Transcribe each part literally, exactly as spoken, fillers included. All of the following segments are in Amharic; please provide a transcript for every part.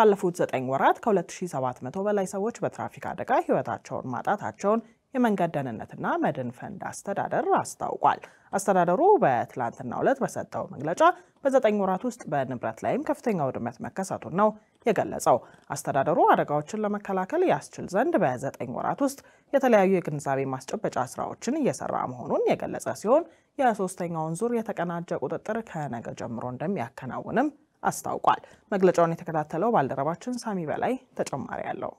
ባለፉት ዘጠኝ ወራት ከሁለት ሺህ ሰባት መቶ በላይ ሰዎች በትራፊክ አደጋ ህይወታቸውን ማጣታቸውን የመንገድ ደህንነትና መድን ፈንድ አስተዳደር አስታውቋል። አስተዳደሩ በትላንትናው ዕለት በሰጠው መግለጫ በዘጠኝ ወራት ውስጥ በንብረት ላይም ከፍተኛ ውድመት መከሰቱን ነው የገለጸው። አስተዳደሩ አደጋዎችን ለመከላከል ያስችል ዘንድ በዘጠኝ ወራት ውስጥ የተለያዩ የግንዛቤ ማስጨበጫ ስራዎችን እየሰራ መሆኑን የገለጸ ሲሆን የሶስተኛውን ዙር የተቀናጀ ቁጥጥር ከነገ ጀምሮ እንደሚያከናውንም አስታውቋል። መግለጫውን የተከታተለው ባልደረባችን ሳሚ በላይ ተጨማሪ ያለው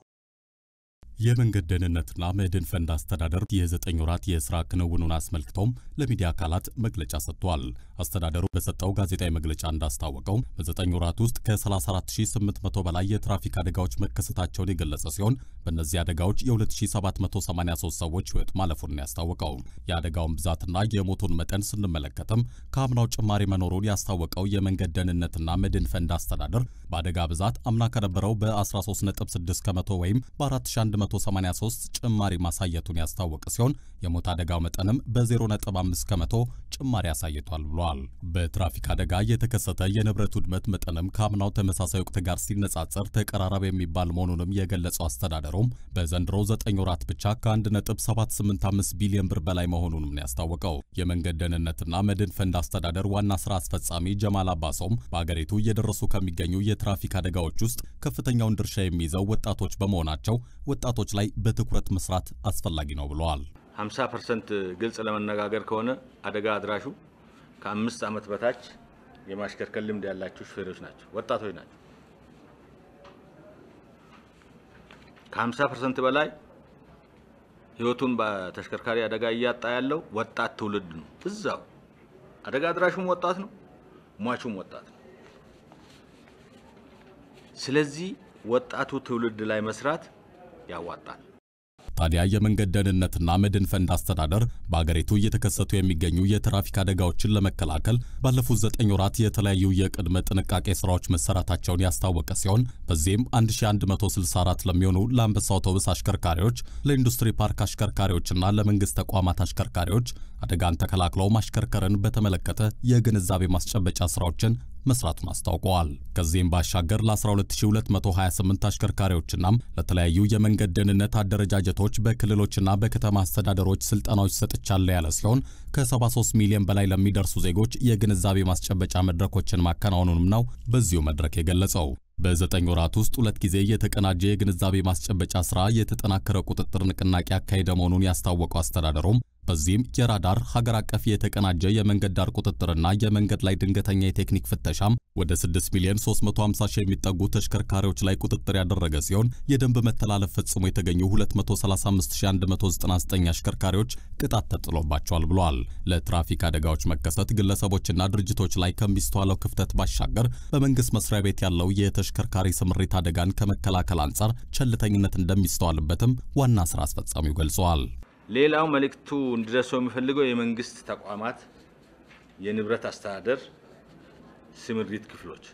የመንገድ ደህንነትና መድን ፈንድ አስተዳደር የዘጠኝ ወራት የስራ ክንውኑን አስመልክቶም ለሚዲያ አካላት መግለጫ ሰጥቷል። አስተዳደሩ በሰጠው ጋዜጣዊ መግለጫ እንዳስታወቀው በዘጠኝ ወራት ውስጥ ከ34ሺ ስምንት መቶ በላይ የትራፊክ አደጋዎች መከሰታቸውን የገለጸ ሲሆን በእነዚህ አደጋዎች የ2783 ሰዎች ህይወት ማለፉን ያስታወቀው። የአደጋውን ብዛትና የሞቱን መጠን ስንመለከተም ከአምናው ጭማሪ መኖሩን ያስታወቀው የመንገድ ደህንነትና መድን ፈንድ አስተዳደር በአደጋ ብዛት አምና ከነበረው በ13.6 ከመቶ ወይም በ4100 183 ጭማሪ ማሳየቱን ያስታወቀ ሲሆን የሞት አደጋው መጠንም በ0.5 ከመቶ ጭማሪ ያሳይቷል ብሏል። በትራፊክ አደጋ የተከሰተ የንብረት ውድመት መጠንም ከአምናው ተመሳሳይ ወቅት ጋር ሲነጻጸር ተቀራራቢ የሚባል መሆኑንም የገለጸው አስተዳደሩም በዘንድሮ ዘጠኝ ወራት ብቻ ከ1.785 ቢሊዮን ብር በላይ መሆኑንም ያስታወቀው። የመንገድ ደህንነትና መድን ፈንድ አስተዳደር ዋና ስራ አስፈጻሚ ጀማል አባሶም በአገሪቱ እየደረሱ ከሚገኙ የትራፊክ አደጋዎች ውስጥ ከፍተኛውን ድርሻ የሚይዘው ወጣቶች በመሆናቸው ወጣቶች ላይ በትኩረት መስራት አስፈላጊ ነው ብለዋል። ሃምሳ ፐርሰንት ግልጽ ለመነጋገር ከሆነ አደጋ አድራሹ ከአምስት አመት በታች የማሽከርከር ልምድ ያላቸው ሹፌሮች ናቸው፣ ወጣቶች ናቸው። ከ50% በላይ ህይወቱን በተሽከርካሪ አደጋ እያጣ ያለው ወጣት ትውልድ ነው። እዛው አደጋ አድራሹም ወጣት ነው፣ ሟቹም ወጣት ነው። ስለዚህ ወጣቱ ትውልድ ላይ መስራት ያዋጣል። ታዲያ የመንገድ ደህንነትና መድን ፈንድ አስተዳደር በአገሪቱ እየተከሰቱ የሚገኙ የትራፊክ አደጋዎችን ለመከላከል ባለፉት ዘጠኝ ወራት የተለያዩ የቅድመ ጥንቃቄ ስራዎች መሰራታቸውን ያስታወቀ ሲሆን በዚህም አንድ ሺህ አንድ መቶ ስልሳ አራት ለሚሆኑ ለአንበሳ አውቶቡስ አሽከርካሪዎች፣ ለኢንዱስትሪ ፓርክ አሽከርካሪዎችና ለመንግስት ተቋማት አሽከርካሪዎች አደጋን ተከላክለው ማሽከርከርን በተመለከተ የግንዛቤ ማስጨበጫ ስራዎችን መስራቱን አስታውቀዋል። ከዚህም ባሻገር ለ12228 አሽከርካሪዎችና ለተለያዩ የመንገድ ደህንነት አደረጃጀቶች በክልሎችና በከተማ አስተዳደሮች ስልጠናዎች ሰጥቻለሁ ያለ ሲሆን ከ73 ሚሊዮን በላይ ለሚደርሱ ዜጎች የግንዛቤ ማስጨበጫ መድረኮችን ማከናወኑንም ነው በዚሁ መድረክ የገለጸው። በዘጠኝ ወራት ውስጥ ሁለት ጊዜ የተቀናጀ የግንዛቤ ማስጨበጫ ስራ የተጠናከረ ቁጥጥር ንቅናቄ አካሄደ መሆኑን ያስታወቀው አስተዳደሩም በዚህም የራዳር ሀገር አቀፍ የተቀናጀ የመንገድ ዳር ቁጥጥርና የመንገድ ላይ ድንገተኛ የቴክኒክ ፍተሻም ወደ ስድስት ሚሊዮን ሶስት መቶ ሃምሳ ሺህ የሚጠጉ ተሽከርካሪዎች ላይ ቁጥጥር ያደረገ ሲሆን የደንብ መተላለፍ ፈጽሞ የተገኙ ሁለት መቶ ሰላሳ አምስት ሺህ አንድ መቶ ዘጠና ዘጠኝ አሽከርካሪዎች ቅጣት ተጥሎባቸዋል ብሏል። ለትራፊክ አደጋዎች መከሰት ግለሰቦችና ድርጅቶች ላይ ከሚስተዋለው ክፍተት ባሻገር በመንግስት መስሪያ ቤት ያለው የተሽከርካሪ ስምሪት አደጋን ከመከላከል አንጻር ቸልተኝነት እንደሚስተዋልበትም ዋና ስራ አስፈጻሚው ገልጸዋል። ሌላው መልክቱ እንድደረሰው የሚፈልገው የመንግስት ተቋማት የንብረት አስተዳደር ስምሪት ክፍሎች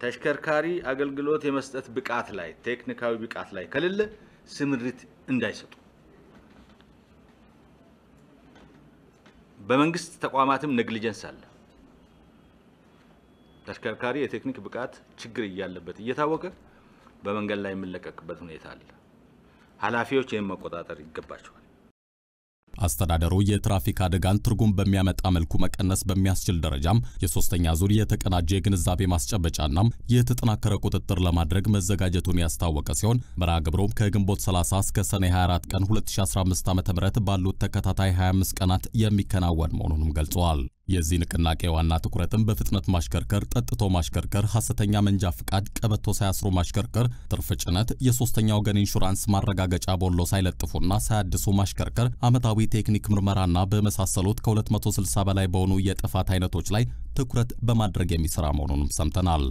ተሽከርካሪ አገልግሎት የመስጠት ብቃት ላይ ቴክኒካዊ ብቃት ላይ ከሌለ ስምሪት እንዳይሰጡ በመንግስት ተቋማትም ነግሊጀንስ አለ። ተሽከርካሪ የቴክኒክ ብቃት ችግር ያለበት እየታወቀ በመንገድ ላይ የሚለቀቅበት ሁኔታ አለ። ኃላፊዎች የመቆጣጠር ይገባቸዋል። አስተዳደሩ የትራፊክ አደጋን ትርጉም በሚያመጣ መልኩ መቀነስ በሚያስችል ደረጃም የሶስተኛ ዙር የተቀናጀ የግንዛቤ ማስጨበጫና የተጠናከረ ቁጥጥር ለማድረግ መዘጋጀቱን ያስታወቀ ሲሆን መርሃ ግብሩም ከግንቦት ሰላሳ እስከ ሰኔ ሃያ አራት ቀን ሁለት ሺህ አስራ አምስት ዓ.ም ባሉት ተከታታይ ሃያ አምስት ቀናት የሚከናወን መሆኑንም ገልጸዋል። የዚህ ንቅናቄ ዋና ትኩረትም በፍጥነት ማሽከርከር፣ ጠጥቶ ማሽከርከር፣ ሐሰተኛ መንጃ ፍቃድ፣ ቀበቶ ሳያስሩ ማሽከርከር፣ ትርፍ ጭነት፣ የሶስተኛ ወገን ኢንሹራንስ ማረጋገጫ ቦሎ ሳይለጥፉና ሳያድሱ ማሽከርከር፣ አመታዊ ቴክኒክ ምርመራና በመሳሰሉት ከ260 በላይ በሆኑ የጥፋት አይነቶች ላይ ትኩረት በማድረግ የሚሰራ መሆኑንም ሰምተናል።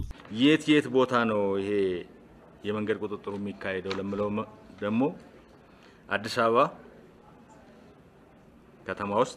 የት የት ቦታ ነው ይሄ የመንገድ ቁጥጥሩ የሚካሄደው ለምለው ደግሞ አዲስ አበባ ከተማ ውስጥ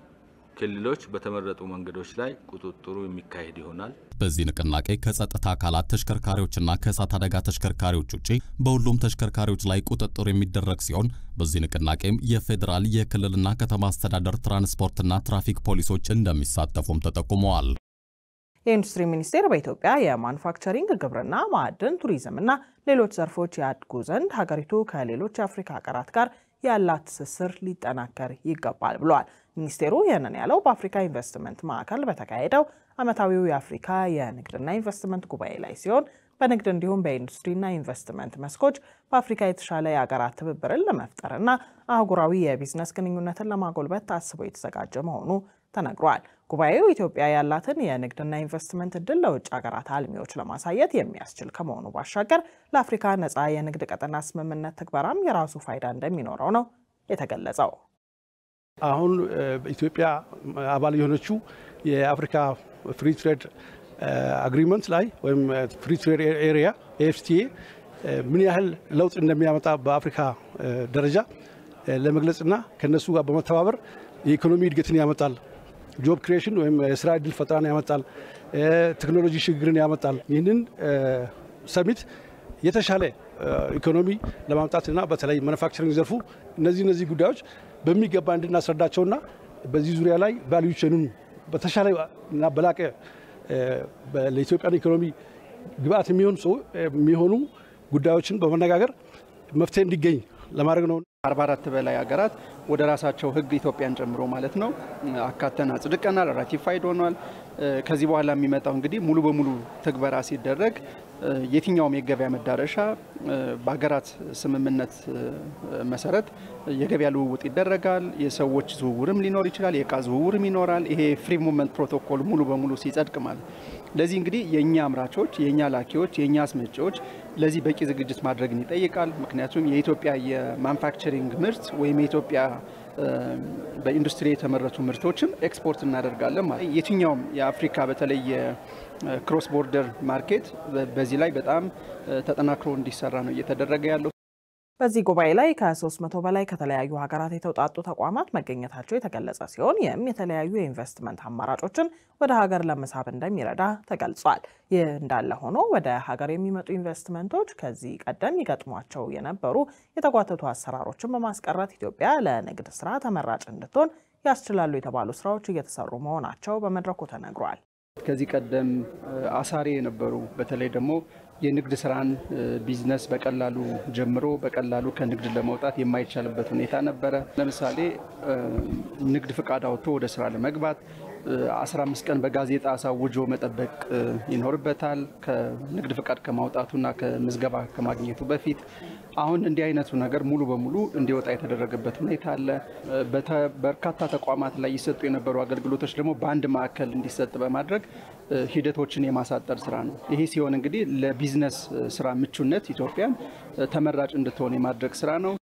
ክልሎች በተመረጡ መንገዶች ላይ ቁጥጥሩ የሚካሄድ ይሆናል በዚህ ንቅናቄ ከጸጥታ አካላት ተሽከርካሪዎችና ከእሳት አደጋ ተሽከርካሪዎች ውጪ በሁሉም ተሽከርካሪዎች ላይ ቁጥጥር የሚደረግ ሲሆን በዚህ ንቅናቄም የፌደራል የክልልና ከተማ አስተዳደር ትራንስፖርትና ትራፊክ ፖሊሶች እንደሚሳተፉም ተጠቁመዋል የኢንዱስትሪ ሚኒስቴር በኢትዮጵያ የማኑፋክቸሪንግ ግብርና ማዕድን ቱሪዝምና ሌሎች ዘርፎች ያድጉ ዘንድ ሀገሪቱ ከሌሎች አፍሪካ ሀገራት ጋር ያላት ትስስር ሊጠናከር ይገባል ብሏል ሚኒስቴሩ ያንን ያለው በአፍሪካ ኢንቨስትመንት ማዕከል በተካሄደው አመታዊው የአፍሪካ የንግድና ኢንቨስትመንት ጉባኤ ላይ ሲሆን በንግድ እንዲሁም በኢንዱስትሪና ኢንቨስትመንት መስኮች በአፍሪካ የተሻለ የአገራት ትብብርን ለመፍጠርና አህጉራዊ የቢዝነስ ግንኙነትን ለማጎልበት ታስቦ የተዘጋጀ መሆኑ ተነግሯል ጉባኤው ኢትዮጵያ ያላትን የንግድና ኢንቨስትመንት እድል ለውጭ አገራት አልሚዎች ለማሳየት የሚያስችል ከመሆኑ ባሻገር ለአፍሪካ ነፃ የንግድ ቀጠና ስምምነት ተግባራም የራሱ ፋይዳ እንደሚኖረው ነው የተገለጸው አሁን ኢትዮጵያ አባል የሆነችው የአፍሪካ ፍሪ ትሬድ አግሪመንት ላይ ወይም ፍሪ ትሬድ ኤሪያ ኤፍቲኤ ምን ያህል ለውጥ እንደሚያመጣ በአፍሪካ ደረጃ ለመግለጽና ከነሱ ጋር በመተባበር የኢኮኖሚ እድገትን ያመጣል ጆብ ክሬሽን ወይም ስራ እድል ፈጠራን ያመጣል ቴክኖሎጂ ሽግግርን ያመጣል ይሄንን ሰሚት የተሻለ ኢኮኖሚ ለማምጣትና በተለይ ማኑፋክቸሪንግ ዘርፉ እነዚህ እነዚህ ጉዳዮች በሚገባ እንድናስረዳቸውና በዚህ ዙሪያ ላይ ቫልዩ ቼኑን በተሻለና በላቀ ለኢትዮጵያ ኢኮኖሚ ግብአት የሚሆን ሰው የሚሆኑ ጉዳዮችን በመነጋገር መፍትሄ እንዲገኝ ለማድረግ ነው አርባ አራት በላይ አገራት ወደ ራሳቸው ህግ ኢትዮጵያን ጨምሮ ማለት ነው አካተና ጽድቀናል ራቲፋይድ ሆኗል ከዚህ በኋላ የሚመጣው እንግዲህ ሙሉ በሙሉ ተግባራ ሲደረግ የትኛውም የገበያ መዳረሻ በአገራት ስምምነት መሰረት የገበያ ልውውጥ ይደረጋል የሰዎች ዝውውርም ሊኖር ይችላል የእቃ ዝውውርም ይኖራል ይሄ ፍሪ ሙቭመንት ፕሮቶኮል ሙሉ በሙሉ ሲጸድቅ ማለት ለዚህ እንግዲህ የኛ አምራቾች የኛ ላኪዎች የኛ አስመጪዎች ለዚህ በቂ ዝግጅት ማድረግ ይጠይቃል ምክንያቱም የኢትዮጵያ የማኑፋክቸሪንግ ምርት ወይም የኢትዮጵያ በኢንዱስትሪ የተመረቱ ምርቶችን ኤክስፖርት እናደርጋለን ማለት የትኛው የአፍሪካ በተለይ የክሮስ ቦርደር ማርኬት በዚህ ላይ በጣም ተጠናክሮ እንዲሰራ ነው እየተደረገ ያለው በዚህ ጉባኤ ላይ ከ300 በላይ ከተለያዩ ሀገራት የተውጣጡ ተቋማት መገኘታቸው የተገለጸ ሲሆን የም የተለያዩ ኢንቨስትመንት አማራጮችን ወደ ሀገር ለመሳብ እንደሚረዳ ተገልጿል። ይህ እንዳለ ሆኖ ወደ ሀገር የሚመጡ ኢንቨስትመንቶች ከዚህ ቀደም ይገጥሟቸው የነበሩ የተጓተቱ አሰራሮችን በማስቀረት ኢትዮጵያ ለንግድ ስራ ተመራጭ እንድትሆን ያስችላሉ የተባሉ ስራዎች እየተሰሩ መሆናቸው በመድረኩ ተነግሯል። ከዚህ ቀደም አሳሪ የነበሩ በተለይ ደግሞ የንግድ ስራን ቢዝነስ በቀላሉ ጀምሮ በቀላሉ ከንግድ ለማውጣት የማይቻልበት ሁኔታ ነበረ ለምሳሌ ንግድ ፍቃድ አውጥቶ ወደ ስራ ለመግባት አስራ አምስት ቀን በጋዜጣ አሳውጆ መጠበቅ ይኖርበታል ከንግድ ፍቃድ ከማውጣቱና ከምዝገባ ከማግኘቱ በፊት አሁን እንዲህ አይነቱ ነገር ሙሉ በሙሉ እንዲወጣ የተደረገበት ሁኔታ አለ በርካታ ተቋማት ላይ ይሰጡ የነበሩ አገልግሎቶች ደግሞ በአንድ ማዕከል እንዲሰጥ በማድረግ ሂደቶችን የማሳጠር ስራ ነው ይሄ ሲሆን እንግዲህ ለቢዝነስ ስራ ምቹነት ኢትዮጵያ ተመራጭ እንድትሆን የማድረግ ስራ ነው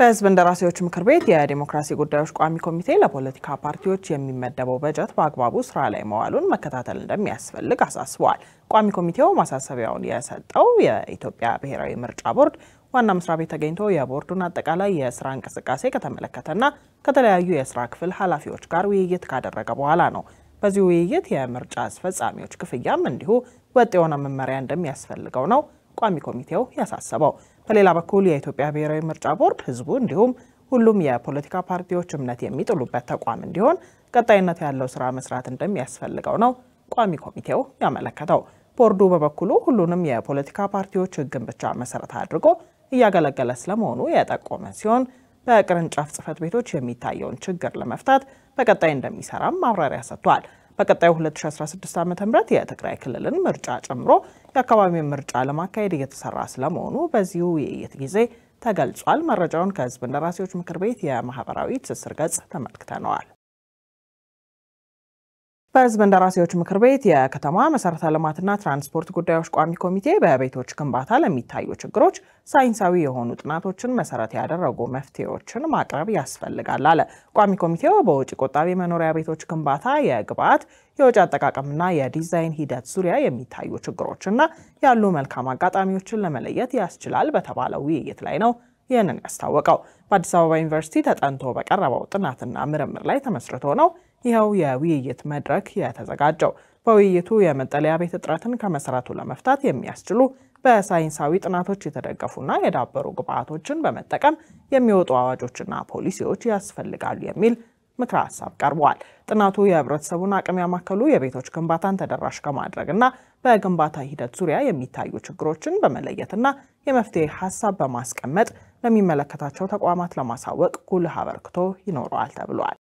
በዚህ በእንደራሴዎች ምክር ቤት የዲሞክራሲ ጉዳዮች ቋሚ ኮሚቴ ለፖለቲካ ፓርቲዎች የሚመደበው በጀት በአግባቡ ስራ ላይ መዋሉን መከታተል እንደሚያስፈልግ አሳስቧል ቋሚ ኮሚቴው ማሳሰቢያውን ያሰጠው የኢትዮጵያ ብሔራዊ ምርጫ ቦርድ ዋና መስሪያ ቤት ተገኝቶ የቦርዱን አጠቃላይ የስራ እንቅስቃሴ ከተመለከተና ከተለያዩ የስራ ክፍል ኃላፊዎች ጋር ውይይት ካደረገ በኋላ ነው በዚህ ውይይት የምርጫ አስፈጻሚዎች ክፍያም እንዲሁ ወጥ የሆነ መመሪያ እንደሚያስፈልገው ነው ቋሚ ኮሚቴው ያሳሰበው በሌላ በኩል የኢትዮጵያ ብሔራዊ ምርጫ ቦርድ ህዝቡ እንዲሁም ሁሉም የፖለቲካ ፓርቲዎች እምነት የሚጥሉበት ተቋም እንዲሆን ቀጣይነት ያለው ስራ መስራት እንደሚያስፈልገው ነው ቋሚ ኮሚቴው ያመለከተው ቦርዱ በበኩሉ ሁሉንም የፖለቲካ ፓርቲዎች ህግን ብቻ መሰረት አድርጎ እያገለገለ ስለመሆኑ የጠቆመ ሲሆን በቅርንጫፍ ጽህፈት ቤቶች የሚታየውን ችግር ለመፍታት በቀጣይ እንደሚሰራም ማብራሪያ ሰጥቷል በቀጣዩ ሁለት ሺህ አስራ ስድስት ዓመተ ምህረት የትግራይ ክልልን ምርጫ ጨምሮ የአካባቢው ምርጫ ለማካሄድ እየተሰራ ስለመሆኑ በዚሁ ውይይት ጊዜ ተገልጿል መረጃውን ከህዝብ እንደራሴዎች ምክር ቤት የማህበራዊ ትስስር ገጽ ተመልክተናል በህዝብ እንደራሴዎች ምክር ቤት የከተማ መሰረተ ልማትና ትራንስፖርት ጉዳዮች ቋሚ ኮሚቴ በቤቶች ግንባታ ለሚታዩ ችግሮች ሳይንሳዊ የሆኑ ጥናቶችን መሰረት ያደረጉ መፍትሄዎችን ማቅረብ ያስፈልጋል አለ። ቋሚ ኮሚቴው በውጪ ቆጣቢ መኖሪያ ቤቶች ግንባታ የግብዓት የውጭ አጠቃቀምና የዲዛይን ሂደት ዙሪያ የሚታዩ ችግሮችና ያሉ መልካም አጋጣሚዎችን ለመለየት ያስችላል በተባለው ውይይት ላይ ነው ينن استوقع. بعد سوى يونيفرسيتي تأنتو بكربو تناتنا مرمر لي تمسرتونو يهو يوية مدرك يتزقاجو. بويتو يمدليا بيتطراتن كمسراتو لمفتات يميسجلو በሳይንሳዊ ጥናቶች የተደገፉና የዳበሩ ግብዓቶችን በመጠቀም የሚወጡ አዋጆችና ፖሊሲዎች ያስፈልጋሉ የሚል ምክረ ሐሳብ ቀርቧል። ጥናቱ የህብረተሰቡን አቅም ያማከሉ የቤቶች ግንባታን ተደራሽ ከማድረግና በግንባታ ሂደት ዙሪያ የሚታዩ ችግሮችን በመለየትና የመፍትሄ ሐሳብ በማስቀመጥ ለሚመለከታቸው ተቋማት ለማሳወቅ ጉልህ አበርክቶ ይኖረዋል ተብሏል።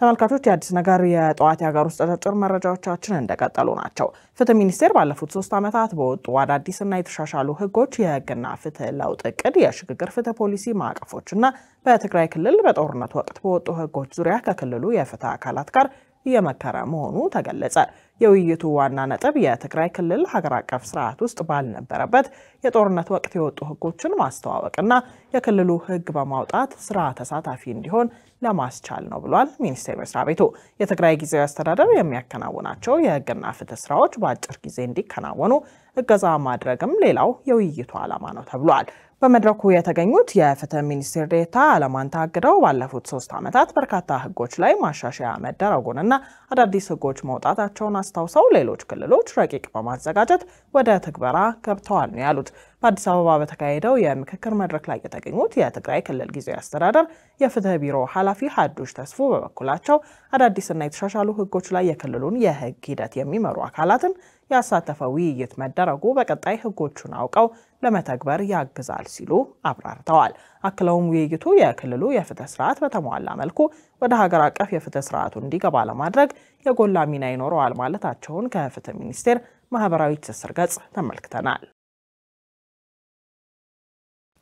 ተመልካቾች የአዲስ ነገር የጧት ያጋር ውስጥ ተጨማሪ መረጃዎቻችንን እንደቀጠሉ ናቸው። ፍትህ ሚኒስቴር ባለፉት ሶስት ዓመታት በወጡ አዳዲስና የተሻሻሉ ህጎች የህግና ፍትህ ለውጥ እቅድ የሽግግር ፍትህ ፖሊሲ ማዕቀፎችና በትግራይ ክልል በጦርነት ወቅት በወጡ ህጎች ዙሪያ ከክልሉ የፍትህ አካላት ጋር የመከረ መሆኑ ተገለጸ። የውይይቱ ዋና ነጥብ የትግራይ ክልል ሀገር አቀፍ ስርዓት ውስጥ ባልነበረበት የጦርነት ወቅት የወጡ ህጎችን ማስተዋወቅና የክልሉ ህግ በማውጣት ስራ ተሳታፊ እንዲሆን ለማስቻል ነው ብሏል ሚኒስቴር መስሪያ ቤቱ። የትግራይ ጊዜያዊ አስተዳደር የሚያከናውናቸው የህግና ፍትህ ስራዎች በአጭር ጊዜ እንዲከናወኑ እገዛ ማድረግም ሌላው የውይይቱ ዓላማ ነው ተብሏል። በመድረኩ የተገኙት የፍትህ ሚኒስቴር ዴኤታ አለማንታ አግደው ባለፉት ሶስት ዓመታት በርካታ ህጎች ላይ ማሻሻያ መደረጉንና አዳዲስ ህጎች መውጣታቸውን አስተዋውሰው ሌሎች ክልሎች ረቂቅ በማዘጋጀት ወደ ተግባራ ገብተዋል ነው ያሉት። በአዲስ አበባ በተካሄደው የምክክር መድረክ ላይ የተገኙት የትግራይ ክልል ጊዜያዊ አስተዳደር የፍትህ ቢሮ ኃላፊ ሀዱሽ ተስፉ በበኩላቸው አዳዲስና የተሻሻሉ ህጎች ላይ የክልሉን የህግ ሂደት የሚመሩ አካላትን ያሳተፈ ውይይት መደረጉ በቀጣይ ህጎቹን አውቀው ለመተግበር ያግዛል ሲሉ አብራርተዋል። አክለውም ውይይቱ የክልሉ የፍትህ ስርዓት በተሟላ መልኩ ወደ ሀገር አቀፍ የፍትህ ስርዓቱ እንዲገባ ለማድረግ የጎላ ሚና ይኖረዋል ማለታቸውን ከፍትህ ሚኒስቴር ማህበራዊ ትስስር ገጽ ተመልክተናል።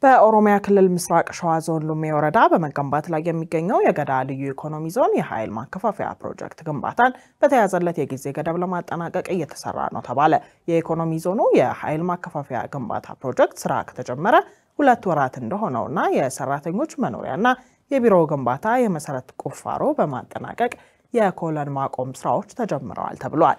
በኦሮሚያ ክልል ምስራቅ ሸዋ ዞን ሉሜ ወረዳ በመገንባት ላይ የሚገኘው የገዳ ልዩ ኢኮኖሚ ዞን የኃይል ማከፋፈያ ፕሮጀክት ግንባታን በተያዘለት የጊዜ ገደብ ለማጠናቀቅ እየተሰራ ነው ተባለ። የኢኮኖሚ ዞኑ የኃይል ማከፋፈያ ግንባታ ፕሮጀክት ስራ ከተጀመረ ሁለት ወራት እንደሆነውና የሰራተኞች መኖሪያና የቢሮ ግንባታ የመሰረት ቁፋሮ በማጠናቀቅ የኮለን ማቆም ስራዎች ተጀምረዋል ተብሏል።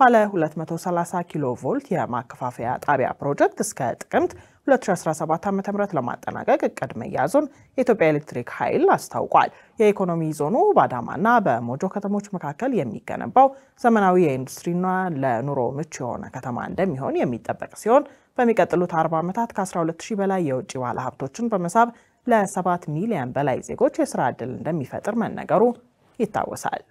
ባለ ሁለት መቶ ሰላሳ ኪሎ ቮልት የማከፋፈያ ጣቢያ ፕሮጀክት እስከ ጥቅምት ሁለት ሺህ አስራ ሰባት ዓ.ም ለማጠናቀቅ እቅድ መያዙን የኢትዮጵያ ኤሌክትሪክ ኃይል አስታውቋል። የኢኮኖሚ ዞኑ ባዳማና በሞጆ ከተሞች መካከል የሚገነባው ዘመናዊ የኢንዱስትሪና ለኑሮ ምቹ የሆነ ከተማ እንደሚሆን የሚጠበቅ ሲሆን በሚቀጥሉት አርባ ዓመታት ከአስራ ሁለት ሺህ በላይ የውጭ ባለሀብቶችን በመሳብ ለሰባት ሚሊዮን በላይ ዜጎች የሥራ ዕድል እንደሚፈጥር መነገሩ ይታወሳል።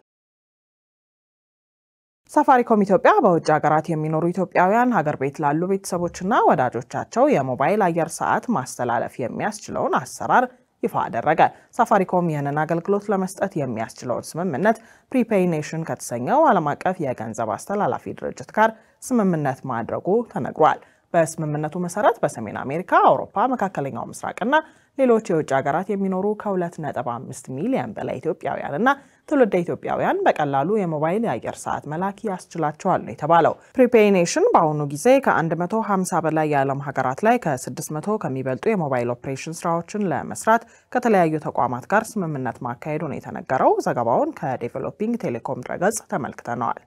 ሳፋሪኮም ኢትዮጵያ በውጭ ሀገራት የሚኖሩ ኢትዮጵያውያን ሀገር ቤት ላሉ ቤተሰቦችና ወዳጆቻቸው የሞባይል አየር ሰዓት ማስተላለፍ የሚያስችለውን አሰራር ይፋ አደረገ። ሳፋሪኮም ይህንን አገልግሎት ለመስጠት የሚያስችለውን ስምምነት ፕሪፔይ ኔሽን ከተሰኘው ዓለም አቀፍ የገንዘብ አስተላላፊ ድርጅት ጋር ስምምነት ማድረጉ ተነግሯል። በስምምነቱ መሰረት በሰሜን አሜሪካ፣ አውሮፓ፣ መካከለኛው ምስራቅና ሌሎች የውጭ ሀገራት የሚኖሩ ከሁለት ነጥብ አምስት ሚሊዮን በላይ ኢትዮጵያውያንና ትውልደ ኢትዮጵያውያን በቀላሉ የሞባይል የአየር ሰዓት መላክ ያስችላቸዋል ነው የተባለው። ፕሪፔይ ኔሽን በአሁኑ ጊዜ ከመቶ ሃምሳ በላይ የዓለም ሀገራት ላይ ከስድስት መቶ ከሚበልጡ የሞባይል ኦፕሬሽን ስራዎችን ለመስራት ከተለያዩ ተቋማት ጋር ስምምነት ማካሄዱ ነው የተነገረው። ዘገባውን ከዴቨሎፒንግ ቴሌኮም ድረገጽ ተመልክተናል።